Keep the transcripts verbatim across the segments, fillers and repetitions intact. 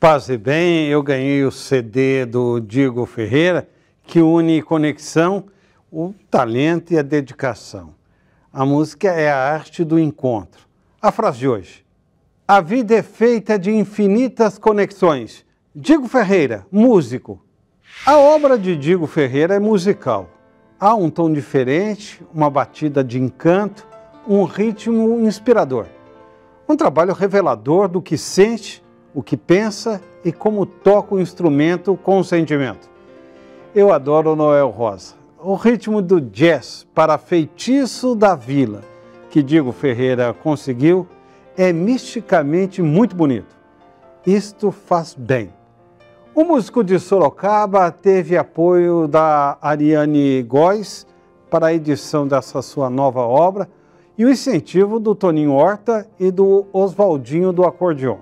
Paz e bem, eu ganhei o C D do Diego Ferreira, que une conexão, o talento e a dedicação. A música é a arte do encontro. A frase de hoje: a vida é feita de infinitas conexões. Diego Ferreira, músico. A obra de Diego Ferreira é musical. Há um tom diferente, uma batida de encanto, um ritmo inspirador. Um trabalho revelador do que sente, o que pensa e como toca o instrumento com sentimento. Eu adoro o Noel Rosa. O ritmo do jazz para Feitiço da Vila, que Diego Ferreira conseguiu, é misticamente muito bonito. Isto faz bem. O músico de Sorocaba teve apoio da Ariane Góes para a edição dessa sua nova obra e o incentivo do Toninho Horta e do Oswaldinho do Acordeon.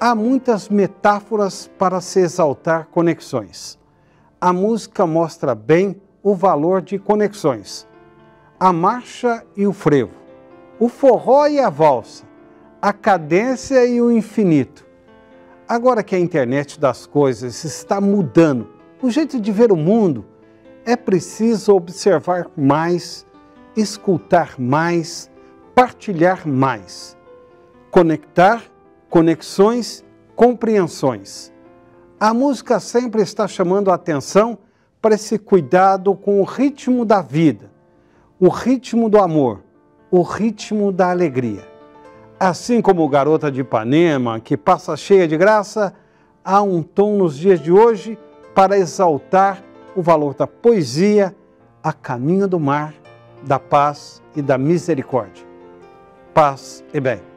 Há muitas metáforas para se exaltar conexões. A música mostra bem o valor de conexões. A marcha e o frevo, o forró e a valsa, a cadência e o infinito. Agora que a internet das coisas está mudando, o jeito de ver o mundo, é preciso observar mais, escutar mais, partilhar mais. Conectar, conexões, compreensões. A música sempre está chamando a atenção para esse cuidado com o ritmo da vida, o ritmo do amor, o ritmo da alegria. Assim como Garota de Ipanema, que passa cheia de graça, há um tom nos dias de hoje para exaltar o valor da poesia, a caminho do mar, da paz e da misericórdia. Paz e bem.